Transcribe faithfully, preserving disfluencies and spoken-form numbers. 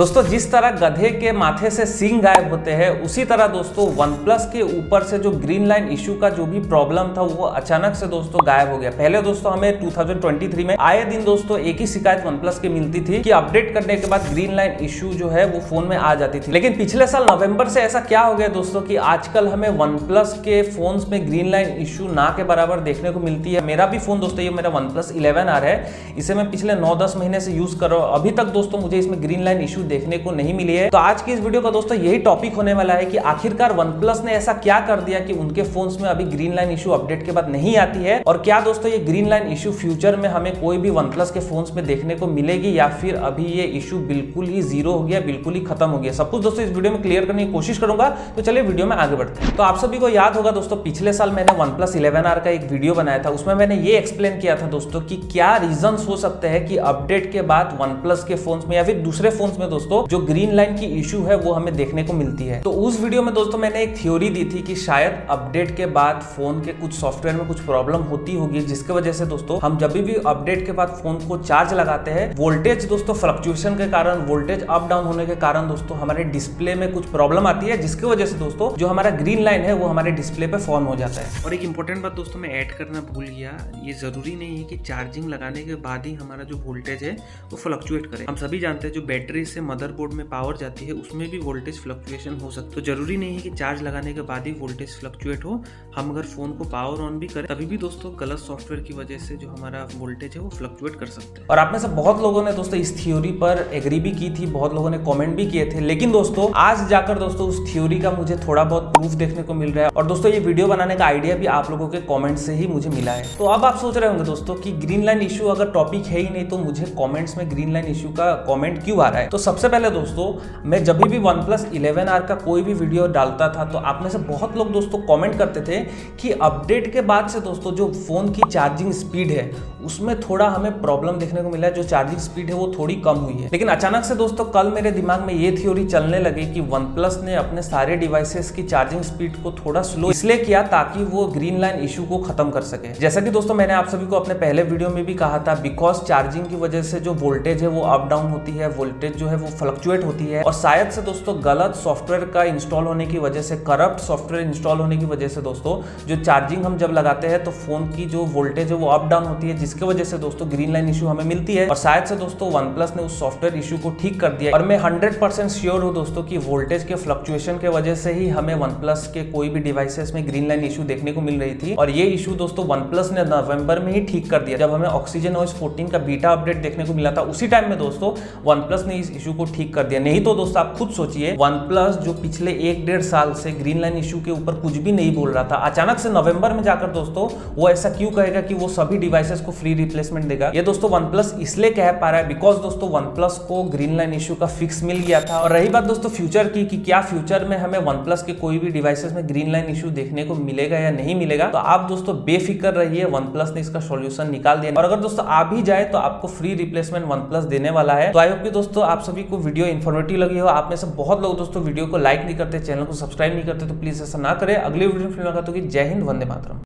दोस्तों जिस तरह गधे के माथे से सींग गायब होते हैं, उसी तरह दोस्तों OnePlus के ऊपर से जो ग्रीन लाइन इशू का जो भी प्रॉब्लम था वो अचानक से दोस्तों गायब हो गया। पहले दोस्तों हमें दो हज़ार तेईस में आए दिन दोस्तों एक ही शिकायत OnePlus के मिलती थी कि अपडेट करने के बाद ग्रीन लाइन इशू जो है वो फोन में आ जाती थी। लेकिन पिछले साल नवम्बर से ऐसा क्या हो गया दोस्तों की आजकल हमें OnePlus के फोन में ग्रीन लाइन इशू ना के बराबर देखने को मिलती है। मेरा भी फोन दोस्तों ये मेरा OnePlus इलेवन आर है, इसे मैं पिछले नौ दस महीने से यूज कर रहा हूँ, अभी तक दोस्तों मुझे इसमें ग्रीन लाइन इशू देखने को नहीं मिली है। तो आज की इस वीडियो का दोस्तों यही टॉपिक होने वाला है कि आखिरकार OnePlus ने ऐसा क्या कर दिया कि उनके फोन्स में अभी ग्रीन लाइन इशू अपडेट के बाद नहीं आती है, और क्या दोस्तों ये ग्रीन लाइन इशू फ्यूचर में हमें कोई भी OnePlus के फोन्स में देखने को मिलेगी या फिर अभी ये इशू बिल्कुल ही जीरो हो गया, बिल्कुल ही खत्म हो गया। सब कुछ दोस्तों इस वीडियो में क्लियर करने की कोशिश करूंगा, तो चलिए वीडियो में आगे बढ़ते हैं। तो आप सभी को याद होगा दोस्तों पिछले साल मैंने OnePlus इलेवन आर का एक वीडियो बनाया था, उसमें मैंने ये एक्सप्लेन किया था दोस्तों कि क्या रीजंस हो सकते हैं कि अपडेट के बाद OnePlus के फोन्स में या फिर दूसरे फोन्स में दोस्तों जो ग्रीन लाइन की इशू है वो हमें देखने को मिलती है। तो उस वीडियो में दोस्तों मैंने एक थ्योरी दी थी कि शायद अपडेट के बाद फोन के कुछ सॉफ्टवेयर में कुछ प्रॉब्लम होती होगी, जिसके वजह से दोस्तों हम जब भी अपडेट के बाद फोन को चार्ज लगाते हैं, वोल्टेज दोस्तों फ्लक्चुएशन के कारण, वोल्टेज अप डाउन होने के कारण दोस्तों हमारे डिस्प्ले में कुछ प्रॉब्लम आती है, जिसकी वजह से दोस्तों जो हमारा ग्रीन लाइन है वो हमारे डिस्प्ले पे फॉर्म हो जाता है। और एक इंपॉर्टेंट बात दोस्तों मैं ऐड करना भूल गया, ये जरूरी नहीं है कि चार्जिंग लगाने के बाद ही हमारा जो वोल्टेज है वो फ्लक्चुएट करे। हम सभी जानते हैं जो बैटरी से मदरबोर्ड में पावर जाती है उसमें भी वोल्टेज फ्लक्चुएशन हो सकता है, तो जरूरी नहीं है कि चार्ज लगाने के बाद ही वोल्टेज फ्लक्चुएट हो। हम अगर फोन को पावर ऑन भी करें तभी भी दोस्तों गलत सॉफ्टवेयर की वजह से जो हमारा वोल्टेज है वो फ्लक्चुएट कर सकते हैं। और आप में से बहुत लोगों ने दोस्तों इस थ्योरी पर एग्री भी की थी, बहुत लोगों ने कॉमेंट भी किए थे, लेकिन दोस्तों आज जाकर दोस्तों उस थ्योरी का मुझे थोड़ा बहुत प्रूफ देखने को मिल रहा है। और दोस्तों ये वीडियो बनाने का आइडिया भी आप लोगों के कॉमेंट से ही मुझे मिला है। तो अब आप सोच रहे होंगे दोस्तों की ग्रीन लाइन इशू अगर टॉपिक है ही नहीं तो मुझे कॉमेंट्स में ग्रीन लाइन इशू का कॉमेंट क्यों आ रहा है। तो सबसे पहले दोस्तों मैं जब भी OnePlus इलेवन आर का कोई भी वीडियो डालता था तो आप में से बहुत लोग दोस्तों कमेंट करते थे कि अपडेट के बाद से दोस्तों जो फोन की चार्जिंग स्पीड है उसमें थोड़ा हमें प्रॉब्लम देखने को मिला है, जो चार्जिंग स्पीड है वो थोड़ी कम हुई है। लेकिन अचानक से दोस्तों कल मेरे दिमाग में ये थ्योरी चलने लगी कि OnePlus ने अपने सारे डिवाइसेस की चार्जिंग स्पीड को थोड़ा स्लो इसलिए किया ताकि वो ग्रीन लाइन इशू को खत्म कर सके। जैसा कि दोस्तों मैंने आप सभी को अपने पहले वीडियो में भी कहा था, बिकॉज चार्जिंग की वजह से जो वोल्टेज है वो अप डाउन होती है, वोल्टेज जो है वो फ्लक्चुएट होती है, और शायद से दोस्तों गलत सॉफ्टवेयर का इंस्टॉल होने की वजह से, करप्ट सॉफ्टवेयर इंस्टॉल होने की वजह से दोस्तों जो चार्जिंग हम जब लगाते हैं तो फोन की जो वोल्टेज है वो अप डाउन होती है, जिसकी वजह से दोस्तों ग्रीन लाइन इशू हमें मिलती है। और शायद से दोस्तों OnePlus ने उस सॉफ्टवेयर इशू को ठीक कर दिया, और मैं हंड्रेड परसेंट श्योर हूँ दोस्तों कि वोल्टेज के फ्लक्चुएशन के वजह से ही हमें OnePlus के कोई भी डिवाइसेस में ग्रीन लाइन इशू देखने को मिल रही थी, और ये इशू दोस्तों OnePlus ने नवंबर में ही ठीक कर दिया। जब हमें ऑक्सीजन ओएस फोर्टीन का बीटा अपडेट देखने को मिला था उसी टाइम में दोस्तों OnePlus ने इस इशू को ठीक कर दिया। नहीं तो दोस्तों आप खुद सोचिए OnePlus जो पिछले एक डेढ़ साल से ग्रीन लाइन इशू के ऊपर कुछ भी नहीं बोल रहा था, अचानक से नवंबर में जाकर दोस्तों वो ऐसा क्यों कहेगा कि वो सभी डिवाइसेस को फ्री रिप्लेसमेंट देगा। ये दोस्तों OnePlus इसलिए कह पा रहा है बिकॉज दोस्तों OnePlus को ग्रीन लाइन इशू का फिक्स मिल गया था। और रही बात दोस्तों फ्यूचर की कि क्या फ्यूचर में हमें OnePlus के कोई भी डिवाइसेस में ग्रीन लाइन इशू देखने को मिलेगा या नहीं मिलेगा, तो आप दोस्तों बेफिक्र रहिए, OnePlus ने इसका सोल्यूशन निकाल दिया। और अगर दोस्तों आ भी जाए तो आपको फ्री रिप्लेसमेंट OnePlus देने वाला है। तो आई होप कि दोस्तों आप सभी को वीडियो इन्फॉर्मेटिव लगी हो। आप में से बहुत लोग दोस्तों वीडियो को लाइक नहीं करते, चैनल को सब्सक्राइब नहीं करते, तो प्लीज ऐसा ना करें। अगले वीडियो में फिर मुलाकात होगी। जय हिंद, वंदे मातरम।